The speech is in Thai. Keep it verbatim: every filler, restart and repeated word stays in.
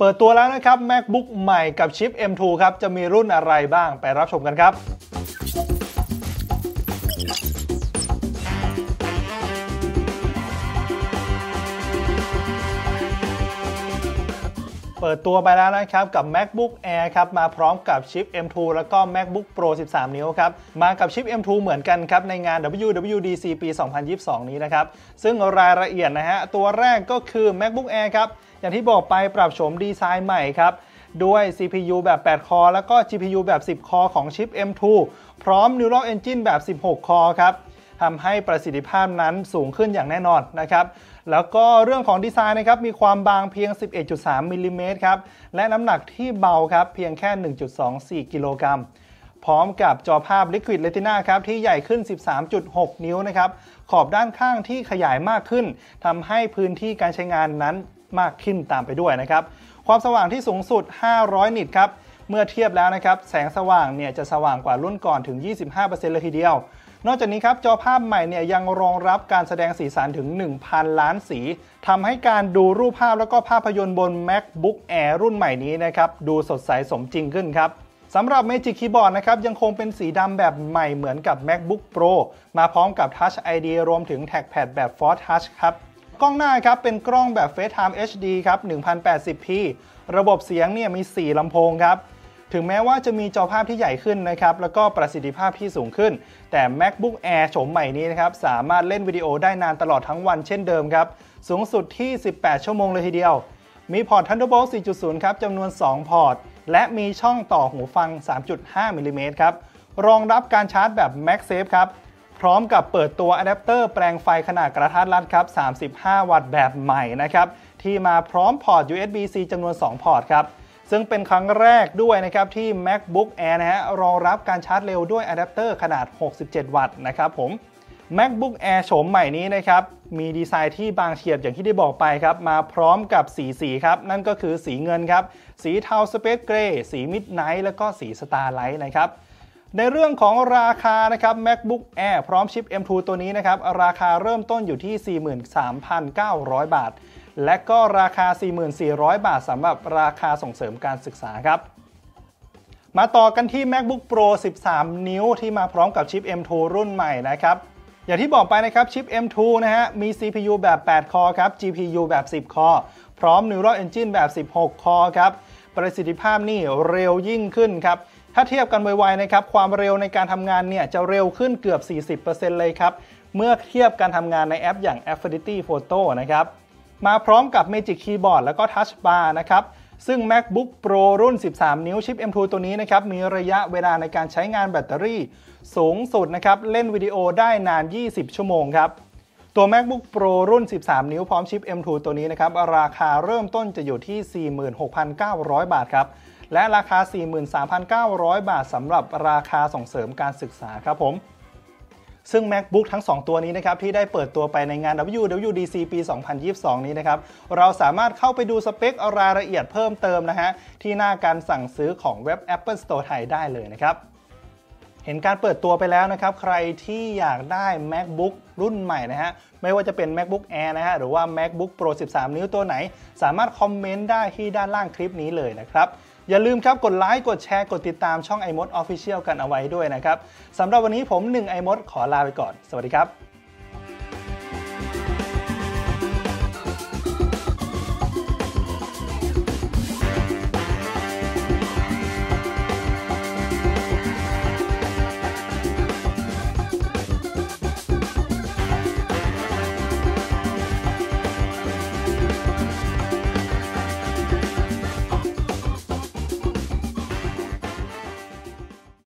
เปิดตัวแล้วนะครับ MacBook ใหม่กับชิป เอ็ม ทู ครับจะมีรุ่นอะไรบ้างไปรับชมกันครับเปิดตัวไปแล้วนะครับกับ MacBook Air ครับมาพร้อมกับชิป เอ็ม ทู แล้วก็ MacBook Pro สิบสาม นิ้วครับมากับชิป เอ็ม ทู เหมือนกันครับในงาน ดับเบิลยู ดับเบิลยู ดี ซี ปีสองพันยี่สิบสองนี้นะครับซึ่งรายละเอียดนะฮะตัวแรกก็คือ MacBook Air ครับอย่างที่บอกไปปรับโฉมดีไซน์ใหม่ครับด้วย ซี พี ยู แบบ แปด คอร์แล้วก็ จี พี ยู แบบ สิบ คอร์ของชิป เอ็ม ทู พร้อม Neural Engine แบบ สิบหก คอร์ครับทำให้ประสิทธิภาพนั้นสูงขึ้นอย่างแน่นอนนะครับแล้วก็เรื่องของดีไซน์นะครับมีความบางเพียง สิบเอ็ดจุดสาม มิลลิเมตรครับและน้ำหนักที่เบาครับเพียงแค่ หนึ่งจุดสองสี่ กิโลกรัมพร้อมกับจอภาพ Liquid Retina ครับที่ใหญ่ขึ้น สิบสามจุดหก นิ้วนะครับขอบด้านข้างที่ขยายมากขึ้นทำให้พื้นที่การใช้งานนั้นมากขึ้นตามไปด้วยนะครับความสว่างที่สูงสุดห้าร้อยนิตครับเมื่อเทียบแล้วนะครับแสงสว่างเนี่ยจะสว่างกว่ารุ่นก่อนถึง ยี่สิบห้าเปอร์เซ็นต์ เลยทีเดียวนอกจากนี้ครับจอภาพใหม่เนี่ยยังรองรับการแสดงสีสันถึง หนึ่งพัน ล้านสีทำให้การดูรูปภาพแล้วก็ภาพยนตร์บน MacBook Air รุ่นใหม่นี้นะครับดูสดใสสมจริงขึ้นครับสำหรับ Magic Keyboard นะครับยังคงเป็นสีดำแบบใหม่เหมือนกับ MacBook Pro มาพร้อมกับ Touch ไอ ดี รวมถึง Trackpad แบบ Force Touch ครับกล้องหน้าครับเป็นกล้องแบบ FaceTime เอช ดี ครับ หนึ่งพันแปดสิบ p ระบบเสียงเนี่ยมี สี่ ลำโพงครับถึงแม้ว่าจะมีจอภาพที่ใหญ่ขึ้นนะครับแล้วก็ประสิทธิภาพที่สูงขึ้นแต่ MacBook Air โฉมใหม่นี้นะครับสามารถเล่นวิดีโอได้นานตลอดทั้งวันเช่นเดิมครับสูงสุดที่สิบแปดชั่วโมงเลยทีเดียวมีพอร์ต Thunderbolt สี่จุดศูนย์ ครับจำนวนสองพอร์ตและมีช่องต่อหูฟัง สามจุดห้า มิลลิเมตรครับรองรับการชาร์จแบบ MagSafe ครับพร้อมกับเปิดตัวอะแดปเตอร์แปลงไฟขนาดกระทัดรัดครับสามสิบห้าวัตต์แบบใหม่นะครับที่มาพร้อมพอร์ต ยู เอส บี ซี จำนวนสองพอร์ตครับซึ่งเป็นครั้งแรกด้วยนะครับที่ MacBook Air นะฮะรองรับการชาร์จเร็วด้วยอะแดปเตอร์ขนาดหกสิบเจ็ดวัตต์นะครับผม MacBook Air โฉมใหม่นี้นะครับมีดีไซน์ที่บางเฉียบอย่างที่ได้บอกไปครับมาพร้อมกับสี่สีครับนั่นก็คือสีเงินครับสีเทา Space Gray สี Midnight แล้วก็สี Starlight นะครับในเรื่องของราคานะครับ MacBook Air พร้อมชิป เอ็ม ทู ตัวนี้นะครับราคาเริ่มต้นอยู่ที่ สี่หมื่นสามพันเก้าร้อย บาทและก็ราคา สี่พันสี่ร้อย บาทสำหรับราคาส่งเสริมการศึกษาครับมาต่อกันที่ MacBook Pro สิบสาม นิ้วที่มาพร้อมกับชิป เอ็ม ทู รุ่นใหม่นะครับอย่างที่บอกไปนะครับชิป เอ็ม ทู นะฮะมี ซี พี ยู แบบ แปด คอร์ครับ จี พี ยู แบบ สิบ คอร์พร้อม Neural Engine แบบ สิบหก คอร์ครับประสิทธิภาพนี่เร็วยิ่งขึ้นครับถ้าเทียบกันไวๆนะครับความเร็วในการทำงานเนี่ยจะเร็วขึ้นเกือบ สี่สิบเปอร์เซ็นต์ เลยครับเมื่อเทียบการทำงานในแอปอย่าง Affinity Photo นะครับมาพร้อมกับ Magic Keyboard แล้วก็ Touch Bar นะครับซึ่ง MacBook Pro รุ่นสิบสามนิ้วชิป เอ็ม ทู ตัวนี้นะครับมีระยะเวลาในการใช้งานแบตเตอรี่สูงสุดนะครับเล่นวิดีโอได้นานยี่สิบชั่วโมงครับตัว MacBook Pro รุ่นสิบสามนิ้วพร้อมชิป เอ็ม ทู ตัวนี้นะครับราคาเริ่มต้นจะอยู่ที่ สี่หมื่นหกพันเก้าร้อย บาทครับและราคา สี่หมื่นสามพันเก้าร้อย บาทสำหรับราคาส่งเสริมการศึกษาครับผมซึ่ง MacBook ทั้งสองตัวนี้นะครับที่ได้เปิดตัวไปในงาน ดับเบิลยู ดับเบิลยู ดี ซี ปีสองพันยี่สิบสองนี้นะครับเราสามารถเข้าไปดูสเปครายละเอียดเพิ่มเติมนะฮะที่หน้าการสั่งซื้อของเว็บ Apple Store ไทยได้เลยนะครับเห็นการเปิดตัวไปแล้วนะครับใครที่อยากได้ MacBook รุ่นใหม่นะฮะไม่ว่าจะเป็น MacBook Air นะฮะหรือว่า MacBook Pro สิบสาม นิ้วตัวไหนสามารถคอมเมนต์ได้ที่ด้านล่างคลิปนี้เลยนะครับอย่าลืมครับกดไลค์กดแชร์กดติดตามช่อง iMoD Official กันเอาไว้ด้วยนะครับสำหรับวันนี้ผมหนึ่ง iMoD ขอลาไปก่อนสวัสดีครับ